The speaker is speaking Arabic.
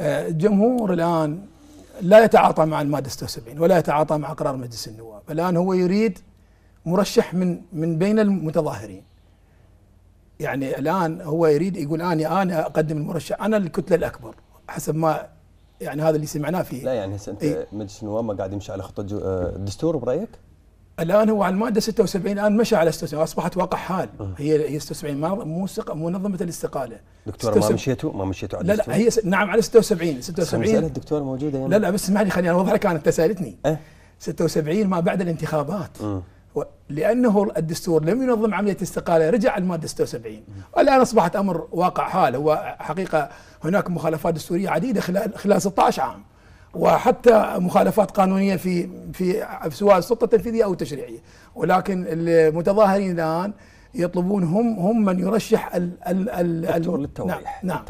الجمهور الآن لا يتعاطى مع المادة 76 ولا يتعاطى مع قرار مجلس النواب. الآن هو يريد مرشح من بين المتظاهرين، يعني الآن هو يريد يقول أنا أقدم المرشح، أنا الكتلة الأكبر حسب ما يعني هذا اللي سمعناه فيه. لا يعني هسه أنت مجلس النواب ما قاعد يمشي على خطة الدستور برأيك؟ الآن هو على المادة 76 الآن مشى على 76، أصبحت واقع حال. هي 76 مو منظمة الاستقالة. دكتور ما مشيتوا على الدستور؟ لا هي نعم على 76 مسألة الدكتور موجودة يعني. لا بس اسمعني خليني أوضح لك، أنت سألتني 76 ما بعد الانتخابات. لأنه الدستور لم ينظم عملية الاستقالة، رجع المادة 76. الآن أصبحت أمر واقع حال. هو حقيقة هناك مخالفات دستورية عديدة خلال 16 عام، وحتى مخالفات قانونية في سواء السلطة التنفيذية أو التشريعية، ولكن المتظاهرين الآن يطلبون هم من يرشح الدكتور للتوضيح. نعم.